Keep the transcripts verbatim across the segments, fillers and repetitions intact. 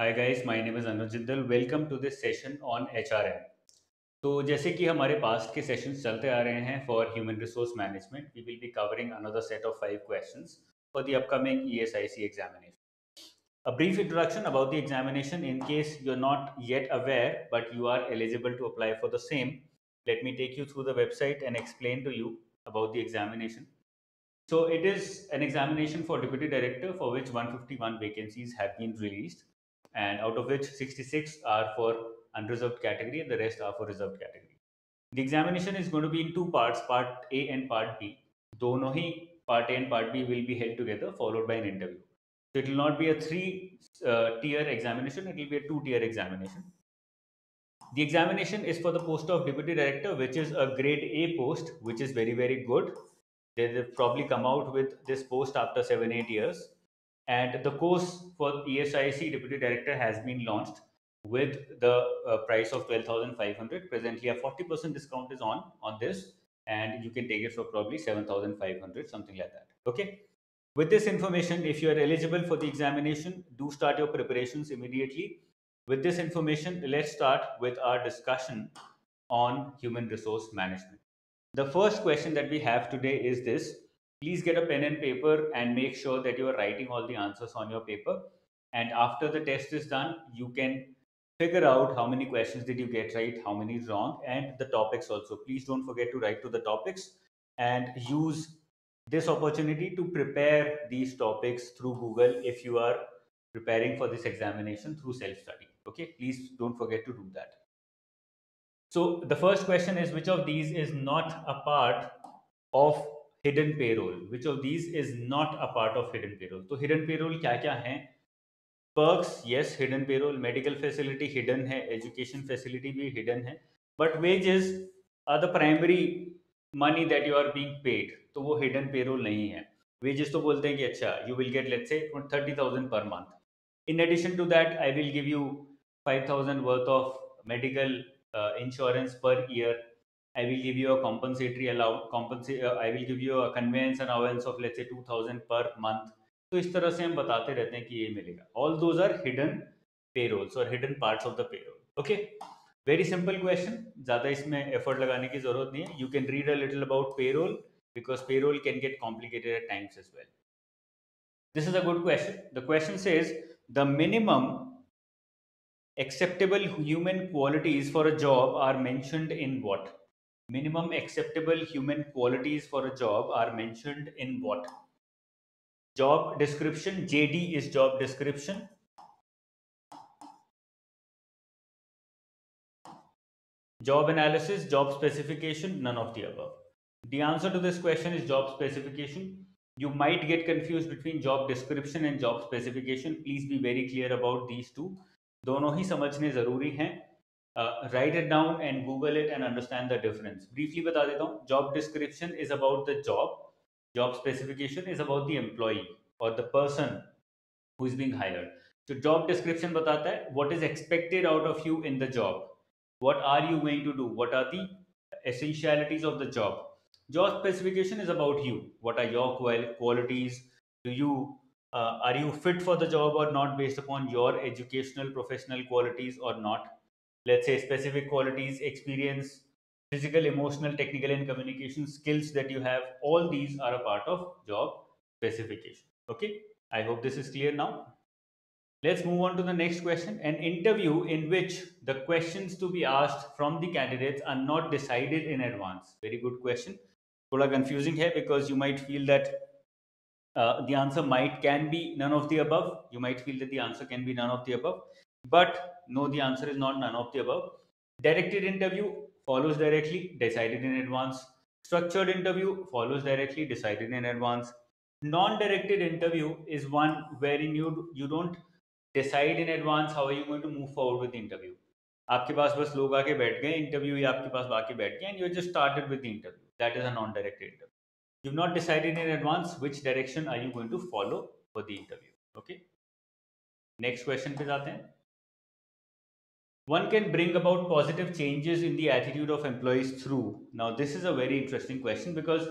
Hi guys, my name is Anuj Jindal. Welcome to this session on H R M. तो जैसे कि हमारे past के सेशंस चलते आ रहे हैं for human resource management, we will be covering another set of five questions for the upcoming E S I C examination. A brief introduction about the examination in case you are not yet aware but you are eligible to apply for the same. Let me take you through the website and explain to you about the examination. So it is an examination for deputy director for which one fifty one vacancies have been released, and out of which sixty-six are for unreserved category and the rest are for reserved category. The examination is going to be in two parts, part A and part B. Dono hi part A and part B will be held together, followed by an interview. So it will not be a three uh, tier examination, it will be a two tier examination. The examination is for the post of deputy director, which is a grade A post, which is very very good. They will probably come out with this post after seven eight years. And the course for E S I C Deputy Director has been launched with the uh, price of twelve thousand five hundred. Presently, a forty percent discount is on on this, and you can take it for probably seven thousand five hundred, something like that. Okay. With this information, if you are eligible for the examination, do start your preparations immediately. With this information, let's start with our discussion on human resource management. The first question that we have today is this. Please get a pen and paper and make sure that you are writing all the answers on your paper, and after the test is done you can figure out how many questions did you get right, how many wrong, and the topics also. Please don't forget to write to the topics and use this opportunity to prepare these topics through Google if you are preparing for this examination through self-study. Okay, please don't forget to do that. So the first question is, which of these is not a part of hidden payroll? Which of these is not a part of hidden payroll? तो hidden payroll क्या क्या है? Perks, yes, hidden payroll. Medical facility hidden है, education facility भी hidden है, but wages are the primary money that you are being paid, तो वो hidden payroll नहीं है। वेजेस तो बोलते हैं कि अच्छा you will get let's say thirty thousand per month, in addition to that I will give you five thousand worth of medical insurance per year, I will give you a compensatory allowance, compensate uh, I will give you a conveyance allowance of let's say two thousand per month. तो इस तरह से हम बताते रहते हैं कि ये मिलेगा। All those are hidden payrolls or hidden parts of the payroll. Okay, very simple question, ज़्यादा इसमें effort लगाने की ज़रूरत नहीं है। You can read a little about payroll because payroll can get complicated at times as well. This is a good question. The question says the minimum acceptable human qualities for a job are mentioned in what? Minimum acceptable human qualities for a job are mentioned in what? Job description, J D is job description. Job analysis, job specification, none of the above. The answer to this question is job specification. You might get confused between job description and job specification. Please be very clear about these two. दोनों ही समझने जरूरी हैं। Uh, write it down and Google it and understand the difference. Briefly बता देता हूँ, job description is about the job, job specification is about the employee or the person who is being hired. So job description बताता है what is expected out of you in the job, what are you going to do, what are the essentialities of the job. Job specification is about you, what are your qualities, do you uh, are you fit for the job or not based upon your educational professional qualities or not. Let's say specific qualities, experience, physical, emotional, technical and communication skills that you have, all these are a part of job specification. Okay, I hope this is clear now. Let's move on to the next question. An interview in which the questions to be asked from the candidates are not decided in advance. Very good question. Thoda confusing hai because you might feel that uh, the answer might can be none of the above. You might feel that the answer can be none of the above. But no, the answer is not none of the above. Directed interview follows directly, decided in advance. Structured interview follows directly, decided in advance. Non-directed interview is one wherein you you don't decide in advance how are you going to move forward with the interview. आपके पास बस लोग आके बैठ गए, interview या आपके पास आके बैठ गए, and you just started with the interview. That is a non-directed interview. You've not decided in advance which direction are you going to follow for the interview. Okay. Next question पे जाते हैं. One can bring about positive changes in the attitude of employees through. Now this is a very interesting question because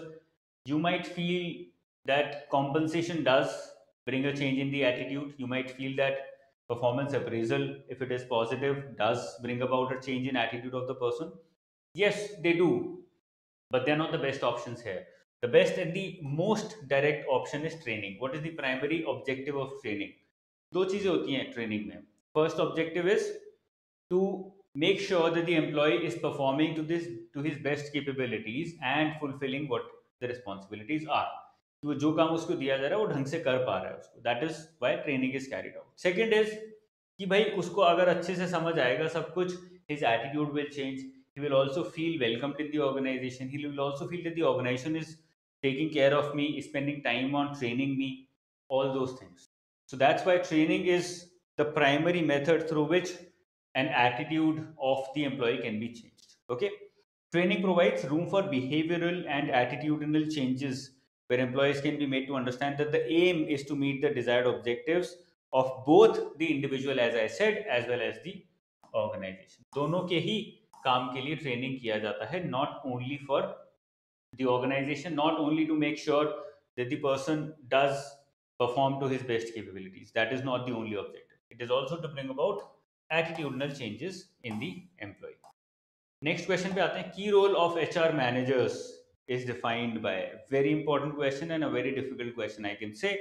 you might feel that compensation does bring a change in the attitude. You might feel that Performance appraisal, if it is positive, does bring about a change in attitude of the person. Yes, they do, but they are not the best options here. The best and the most direct option is training. What is the primary objective of training? दो चीज़ें होती हैं training में. First objective is to make sure that the employee is performing to this to his best capabilities and fulfilling what the responsibilities are. तो जो काम उसको दिया जा रहा है वो ढंग से कर पा रहा है उसको. That is why training is carried out. Second is कि भाई उसको अगर अच्छे से समझ आएगा सब कुछ, his attitude will change, he will also feel welcomed in the organisation, he will also feel that the organisation is taking care of me, spending time on training me, all those things. So that's why training is the primary method through which an attitude of the employee can be changed. Okay, training provides room for behavioural and attitudinal changes where employees can be made to understand that the aim is to meet the desired objectives of both the individual, as I said, as well as the organization. दोनों के ही काम के लिए training किया जाता है, not only for the organization, not only to make sure that the person does perform to his best capabilities. That is not the only objective. It is also to bring about attitudinal changes in the employee. Next question पे आते हैं. Key role of H R managers is defined by, very important question and a very difficult question, I can say.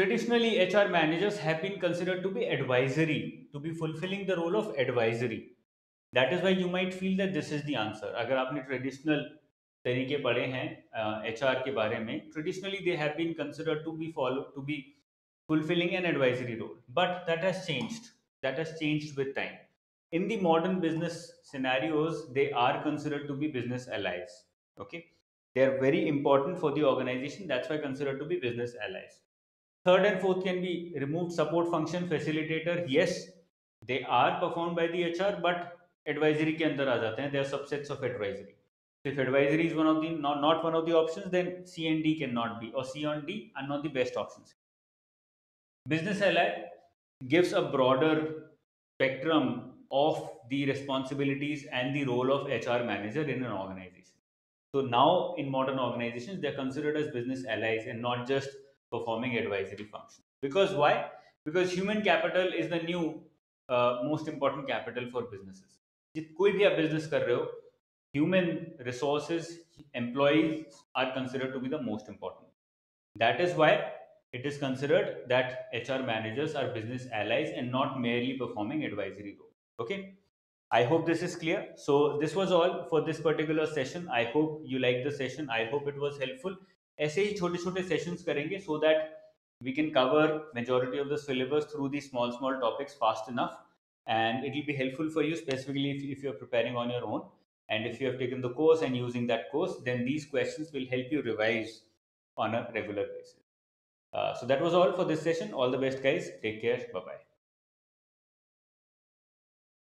Traditionally, H R managers have been considered to be advisory, to be fulfilling the role of advisory. That is why you might feel that this is the answer. अगर आपने traditional तरीके पढ़े हैं H R के बारे में, traditionally they have been considered to be followed to be fulfilling an advisory role. But that has changed. That has changed with time. In the modern business scenarios, they are considered to be business allies. Okay, they are very important for the organization. That's why considered to be business allies. Third and fourth can be removed. Support function, facilitator. Yes, they are performed by the H R, but advisory के अंदर आ जाते हैं. They are subsets of advisory. So if advisory is one of the not not one of the options, then C and D cannot be, or C and D are not the best options. Business ally gives a broader spectrum of the responsibilities and the role of H R manager in an organization. So now in modern organizations, they are considered as business allies and not just performing advisory functions. Because why? Because human capital is the new uh, most important capital for businesses. Jit koi bhi aap business kar rahe ho, human resources, employees are considered to be the most important. That is why it is considered that H R managers are business allies and not merely performing advisory roles. Okay, I hope this is clear. So this was all for this particular session. I hope you liked the session. I hope it was helpful. ऐसे ही छोटे छोटे sessions करेंगे so that we can cover majority of the syllabus through these small small topics fast enough, and it will be helpful for you specifically if, if you are preparing on your own, and if you have taken the course and using that course, then these questions will help you revise on a regular basis. Uh, so that was all for this session. All the best, guys. Take care. Bye bye.